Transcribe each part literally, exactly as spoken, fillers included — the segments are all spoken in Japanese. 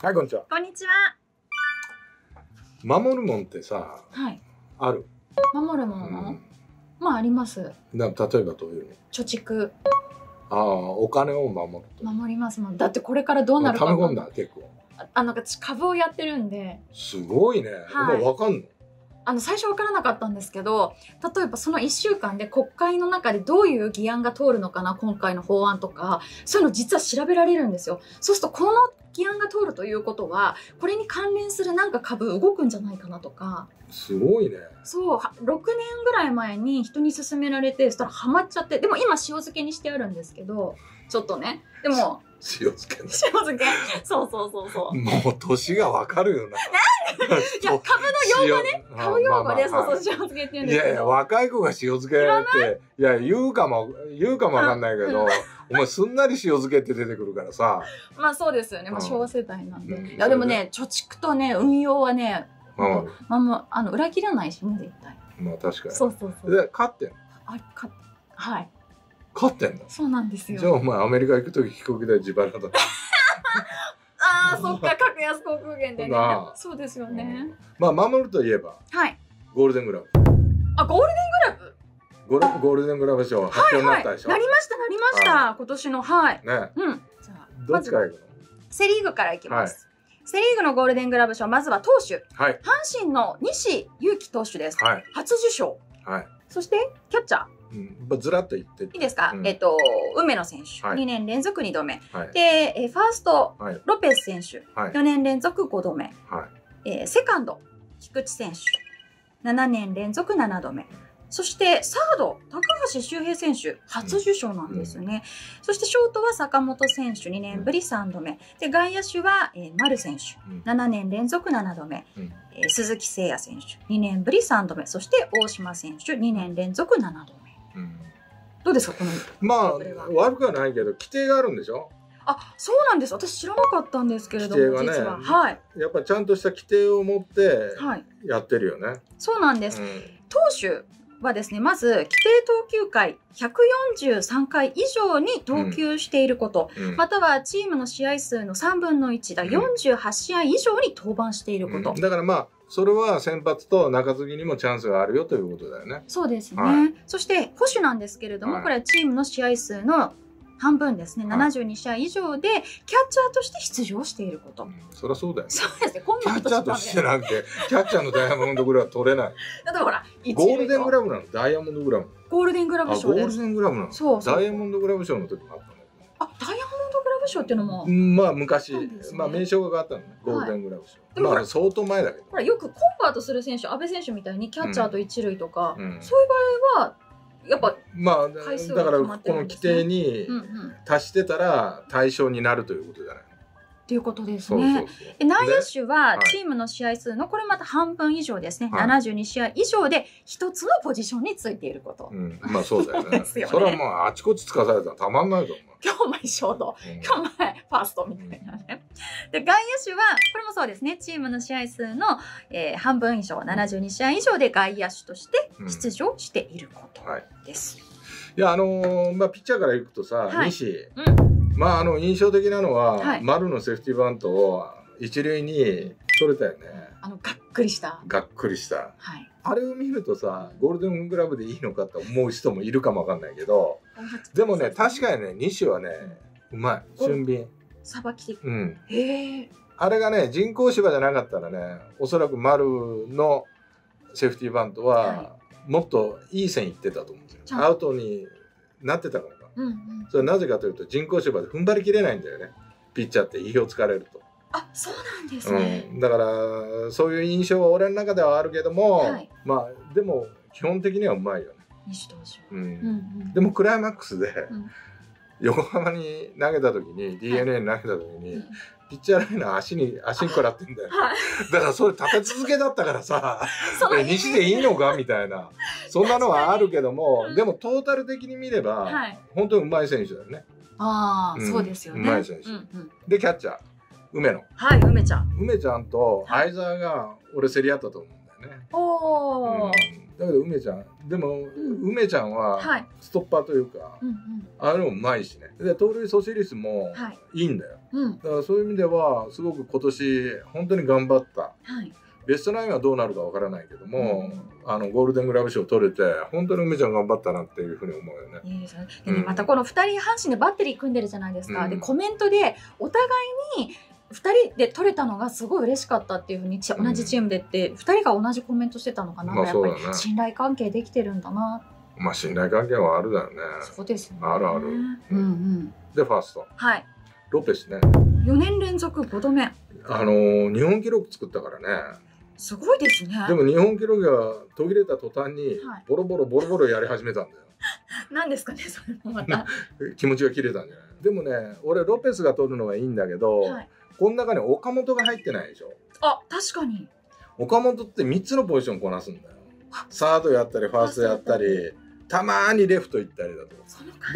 はい、こんにちは。こんにちは。守るもんってさ、はい、ある。守るもの、うん、まああります。な、例えばどういうの？貯蓄。ああ、お金を守る。守りますもん。だってこれからどうなるか。溜め込んだ結構。あ、あの株をやってるんで。すごいね。はい、もうわかんの？あの最初分からなかったんですけど、例えばそのいっしゅうかんで国会の中でどういう議案が通るのかな、今回の法案とか、そういうの実は調べられるんですよ。そうするとこの議案が通るということは、これに関連するなんか株動くんじゃないかなとか。すごいね。そう、ろくねんぐらい前に人に勧められて、そしたらハマっちゃって、でも今塩漬けにしてあるんですけど、ちょっとね、でも。塩漬け、ね、塩漬け、そうそうそうそう。もう年がわかるよな。なんで？いや、株の用語ね、株用語で、そうそう、塩漬けって言うんですけど。いやいや、若い子が塩漬けって、いや、言うかも、言うかもわかんないけど、お前すんなり塩漬けって出てくるからさ。まあそうですよね、まあ昭和世代なんで。うん、いや、でもね、貯蓄とね、運用はね、うん、まあもう、あの、裏切らないしね、絶対。まあ確かに。そうそうそう。で、勝ってんの？あ、勝って、はい。勝ってんの？そうなんですよ。じゃあお前アメリカ行くとき飛行機代自腹だった。ああ、そっか、格安航空券でね。そうですよね。まあ守るといえば、はい、ゴールデングラブ。あ、ゴールデングラブ。ゴールゴールデングラブ賞発表になったでしょ。なりました、なりました。今年の、はい。ね。うん。じゃあどっちから行くの？セリーグから行きます。セリーグのゴールデングラブ賞、まずは投手。はい。阪神の西勇輝投手です。はい。初受賞。はい。そしてキャッチャー。うん、ずらっと言っていいですか、うん、えっと梅野選手、はい、にねんれんぞくにどめ、はい、でえファースト、はい、ロペス選手、はい、よねんれんぞくごどめ、はい、えセカンド菊池選手ななねんれんぞくななどめ、そしてサード高橋周平選手初受賞なんですよね、うんうん、そしてショートは坂本選手にねんぶりさんどめで、外野手は、えー、丸選手ななねんれんぞくななどめ、うん、えー、鈴木誠也選手にねんぶりさんどめ、そして大島選手にねんれんぞくななどめ。どうですかこの、まあ悪くはないけど規定があるんでしょ。あ、そうなんです。私知らなかったんですけれども、規定がね、実は、はい、やっぱりちゃんとした規定を持ってやってるよね、はい、そうなんです、うん、投手はですね、まず規定投球回ひゃくよんじゅうさんかい以上に投球していること、うんうん、またはチームの試合数のさんぶんのいちだよんじゅうはちしあい以上に登板していること、うん、だからまあそれは先発と中継ぎにもチャンスがあるよということだよね。そうですね。はい、そして保守なんですけれども、はい、これはチームの試合数の半分ですね。はい、ななじゅうにしあい以上でキャッチャーとして出場していること。うん、そりゃそうだよ、ね。そうですね。今キャッチャーとしてなんてキャッチャーのダイヤモンドグラブ取れない。だってほら、ゴールデングラブなの、ダイヤモンドグラブ。ゴールデングラブ賞です。ゴールデングラブなの。そう、ダイヤモンドグラブ賞の時もあったんだけど。あ、ダイヤモンド。賞っていうのも、まあ昔、まあ名称が変わったのね、ゴールデングラブ賞。でも相当前だけど。ほらよくコンバートする選手、阿部選手みたいにキャッチャーと一塁とか、そういう場合はやっぱまあ回数が決まってるんですね。だからこの規定に達してたら対象になるということじゃない。ということですね。内野手はチームの試合数のこれまた半分以上ですね。ななじゅうにしあい以上で一つのポジションについていること。まあそうだよね。それはもうあちこちつかされたらたまんないと思う。今日前ショート、今日前ファーストみたいなね。で、外野手はこれもそうですね。チームの試合数の、えー、半分以上、ななじゅうにしあい以上で外野手として出場していることです。うん、はい、いやあのー、まあピッチャーからいくとさ、はい、西、うん、まああの印象的なのは、はい、丸のセーフティーバントを一塁に取れたよね。あのがっくりした。がっくりした。はい。あれを見るとさ、ゴールデングラブでいいのかと思う人もいるかもわかんないけど、でもね、確かにね、西はね、うまい、俊敏。さばき。うん。へえ。あれがね、人工芝じゃなかったらね、おそらく丸のセーフティーバントは、もっといい線いってたと思うんですよ。アウトになってたからか。うんうん。それなぜかというと、人工芝で踏ん張りきれないんだよね。ピッチャーって意表つかれると。あ、そうなんですね、うん、だからそういう印象は俺の中ではあるけども、はい、まあでも基本的にはうまいよね、西投手。でもクライマックスで、うん、横浜に投げた時に ディーエヌエー に投げた時に、はい、ピッチャーライナー足に足に食らってんだよ、はい、だからそれ立て続けだったからさ西でいいのかみたいなそんなのはあるけども、うん、でもトータル的に見れば、はい、本当にうまい選手だよね。ああ、うん、そうですよね、うまい選手、うん、うん、でキャッチャー梅野。はい、梅ちゃん。梅ちゃんと相沢が俺競り合ったと思うんだよ。よね。おー、だけど梅ちゃんでも、梅ちゃんはストッパーというかあれもうまいしね。で盗塁阻止率もいいんだよ。だからそういう意味ではすごく今年本当に頑張った。ベストナインはどうなるかわからないけども、うん、あのゴールデングラブ賞を取れて本当に梅ちゃん頑張ったなっていうふうに思うよね。いいですね。でね、うん、またこのふたり阪神でバッテリー組んでるじゃないですか、うん、でコメントでお互いにふたりで取れたのがすごい嬉しかったっていうふうに、同じチームでってふたりが同じコメントしてたのかな、うん、やっぱり信頼関係できてるんだな。まあ信頼関係はあるだよね。そうですね、あるある。でファースト、はい、ロペスね、よねんれんぞくごどめ、あのー、日本記録作ったからね。すごいですね。でも日本記録が途切れた途端にボロボロボロボロやり始めたんだよ。何ですかねそれもまた気持ちが切れたんじゃない。でもね、俺ロペスが取るのはいいんだけど、はい、この中に岡本が入ってないでしょ。あ、確かに岡本ってみっつのポジションこなすんだよ。サードやったりファーストやったりたまーにレフト行ったりだと。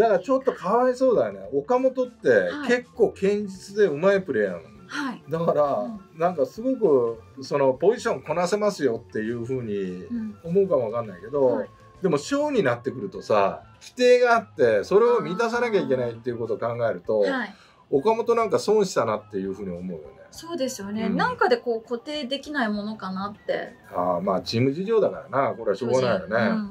だからちょっとかわいそうだよね。岡本って結構堅実でうまいプレーなの。はい、だから、うん、なんかすごくそのポジションこなせますよっていうふうに思うかもわかんないけど、うんはい、でも賞になってくるとさ、規定があってそれを満たさなきゃいけないっていうことを考えると、はい、岡本なんか損したなっていうふうに思うよね。そうですよね、うん、なんかでこう固定できないものかなって。ああ、まあチーム事情だからな、これはしょうがないよね。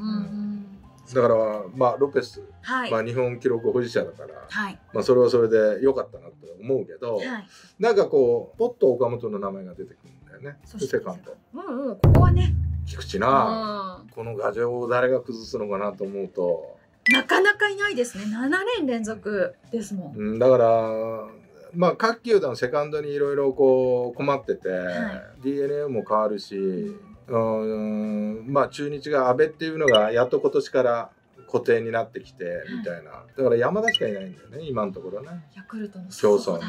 だから、まあ、ロペス、はい、まあ日本記録保持者だから、はい、まあそれはそれで良かったなと思うけど、はい、なんかこうポッと岡本の名前が出てくるんだよね。そしてセカンド、うんうん、ここはね、菊池な、この牙城を誰が崩すのかなと思うとなかなかいないですね。ななねんれんぞくですもん、うん、だからまあ各球団セカンドにいろいろこう困ってて、はい、ディーエヌエー も変わるし、うんうんまあ中日が阿部っていうのがやっと今年から固定になってきてみたいな、うん、だから山田しかいないんだよね今のところね、ヤクルトの競争に。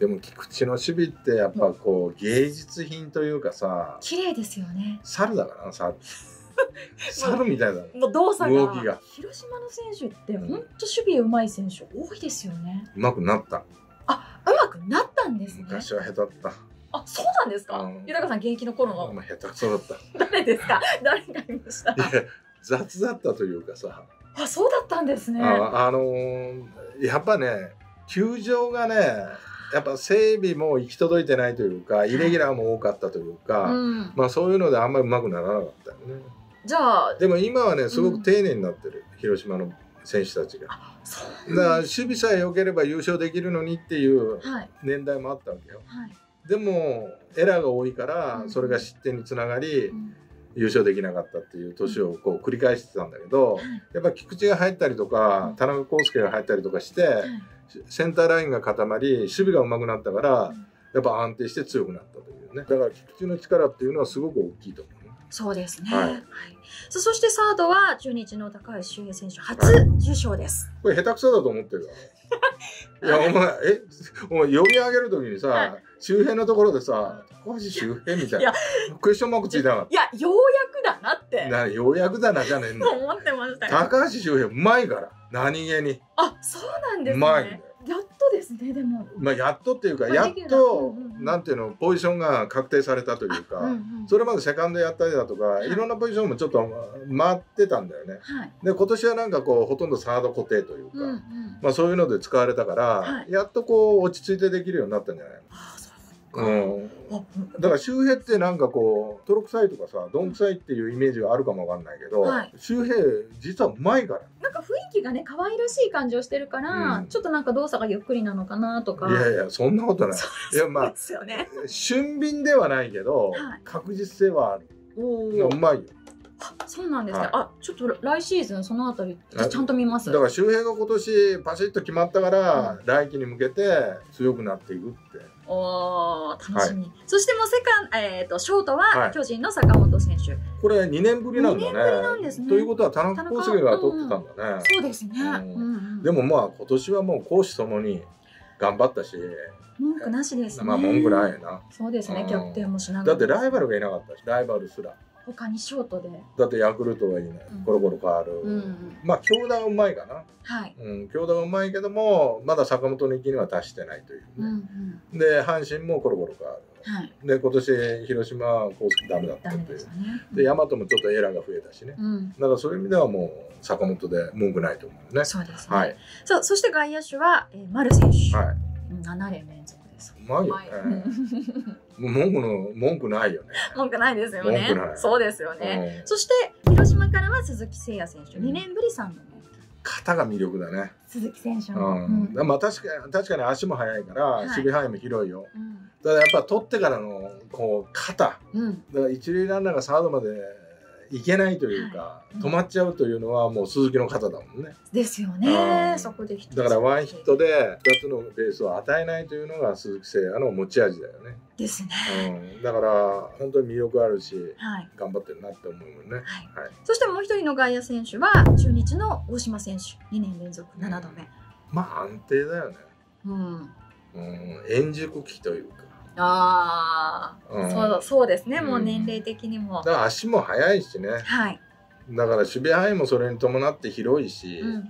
でも菊池の守備ってやっぱこう芸術品というかさ、綺麗ですよね。猿だからな、猿猿みたいだね。もう動作が、動きが。広島の選手ってほんと守備うまい選手多いですよね。うまくなった。あ、うまくなったんですね。昔は下手だった。あ、そうなんですか。豊川さん現役の頃の。下手くそだった。誰ですか。誰がいました。雑だったというかさ。あ、そうだったんですね。あ、あのー、やっぱね、球場がね、やっぱ整備も行き届いてないというか、イレギュラーも多かったというか、うん、まあそういうのであんまりうまくならなかったよね。じゃあ。でも今はね、すごく丁寧になってる、うん、広島の選手たちが。だから守備さえ良ければ優勝できるのにっていう年代もあったわけよ。はいはい、でもエラーが多いからそれが失点につながり優勝できなかったっていう年をこう繰り返してたんだけど、やっぱ菊池が入ったりとか田中康介が入ったりとかしてセンターラインが固まり守備がうまくなったから、やっぱ安定して強くなったというね。だから菊池の力っていうのはすごく大きいと思う。そうですね。はい、はい、そ, そしてサードは中日の高橋周平選手初受賞です、はい。これ下手くそだと思ってるから。いやお前えお前読み上げるときにさ、はい、周平のところでさ、高橋周平みたいなクエスチョンマークついたの。いやようやくだなって。なようやくだなじゃねえんだ。思ってましたよ。高橋周平うまいから何気に。あ、そうなんですね。うまい。やっとですね。でもまあやっとっていうか、やっとなんていうの、ポジションが確定されたというか、それまでセカンドやったりだとかいろんなポジションもちょっと回ってたんだよね。で今年はなんかこうほとんどサード固定というか、まあそういうので使われたから、やっとこう落ち着いてできるようになったんじゃないの。うん、だから周平ってなんかこう泥臭いとかさ、どんくさいっていうイメージがあるかもわかんないけど、はい、周平実はうまいから、なんか雰囲気がね可愛らしい感じをしてるから、うん、ちょっとなんか動作がゆっくりなのかなとか。いやいやそんなことない。いやまあ俊敏ではないけど、はい、確実性はある。うまいよ。あ、そうなんですね。はい、あ、ちょっと来シーズンそのあたりちゃんと見ます。だから周平が今年パシッと決まったから、うん、来季に向けて強くなっていくって。おー、楽しみ。はい、そしてもうセカン、えーとショートは巨人の坂本選手。はい、これにねんぶりなんだね。にねんぶりなんですね。ということは田中康介が取ってたんだね。うん、そうですね。でもまあ今年はもう攻守ともに頑張ったし文句なしですね。まあ文句ないな。そうですね。キャプテンもしながら、だってライバルがいなかったし、ライバルすら他にショートで。だってヤクルトはいない、コロコロ変わる。まあ強打はうまいかな。はい、うん、強打はうまいけどもまだ坂本の域には達してないというね。で阪神もコロコロ変わる。はい、で今年広島はダメだったっていう、で大和もちょっとエラーが増えたしね、うん、だからそういう意味ではもう坂本で文句ないと思うね。そうですね、はい、さあそして外野手は、えー、丸選手、はい、ななねんれんぞくです。うまいよね。もう文句の文句ないよね。文句ないですよね。そうですよね。そして広島からは鈴木誠也選手、にねんぶりさんどめ。肩が魅力だね。鈴木選手の。まあ確かに確かに足も速いから守備範囲も広いよ。ただやっぱ取ってからのこう肩、だから一塁ランナーがサードまでいけないというか止まっちゃうというのはもう鈴木の肩だもんね。ですよね。そこでだからワンヒットでふたつのベースを与えないというのが鈴木誠也の持ち味だよね。ですね。だから本当に魅力あるし頑張ってるなって思うもんね。そしてもう一人の外野選手は中日の大島選手、にねんれんぞくななどめ。まあ安定だよね。うん。円熟期というか。ああ、うん、そうそうですね。もう年齢的にも、うん、だから足も速いしね、はい、だから守備範囲もそれに伴って広いし、うん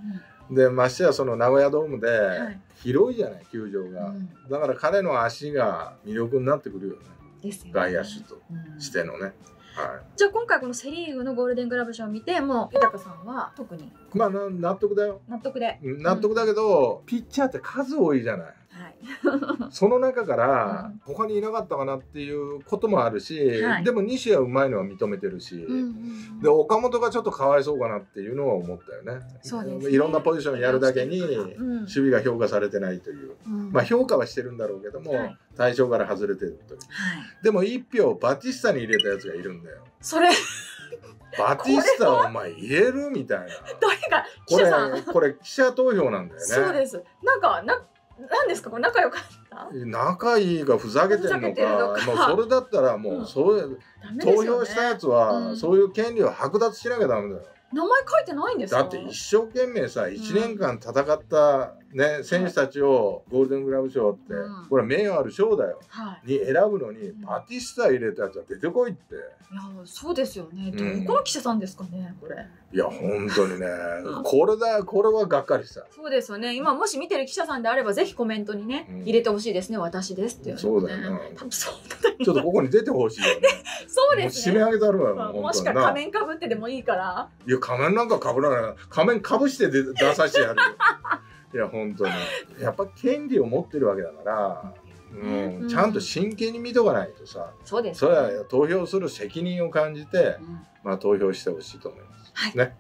うん、でましてやその名古屋ドームで広いじゃない球場が、はい、だから彼の足が魅力になってくるよね、うん、外野手としてのね、うんはい、じゃあ今回このセ・リーグのゴールデングラブ賞を見ても豊さんは特にまあ納得だよ。納得で納得だけど、うん、ピッチャーって数多いじゃない。その中から他にいなかったかなっていうこともあるし、はい、でも西はうまいのは認めてるし、で岡本がちょっとかわいそうかなっていうのは思ったよね。そうですね。いろんなポジションやるだけに守備が評価されてないという、うん、まあ評価はしてるんだろうけども、はい、対象から外れてるという、はい、でもいっぴょうバティスタに入れたやつがいるんだよ。それバティスタをお前入れるみたいな。誰か記者さん、これ、これ記者投票なんだよね。そうです。なんかななんですかこれ仲良かった？仲いいがふざけてるのか、もうそれだったらもうそういう投票したやつはそういう権利を剥奪しなきゃダメだよ。名前書いてないんですか？だって一生懸命さいちねんかん戦ったね選手たちをゴールデングラブ賞ってこれ名誉ある賞だよに選ぶのにバティスタ入れたやつは出てこいって。いやそうですよね。どこの記者さんですかねこれ。いや本当にねこれだこれはがっかりした。そうですよね。今もし見てる記者さんであればぜひコメントにね入れてほしいですね。私ですっていう。そうだよね。ちょっとここに出てほしいよね。そうですね。締め上げたるわ。もしか仮面かぶってでもいいから。いや仮面なんかかぶらない。仮面かぶして出させてやる。いや本当にやっぱ権利を持ってるわけだから。うん、ちゃんと真剣に見とかないとさ、うん、そうですね、それは投票する責任を感じて、うん、まあ投票してほしいと思います。はいね。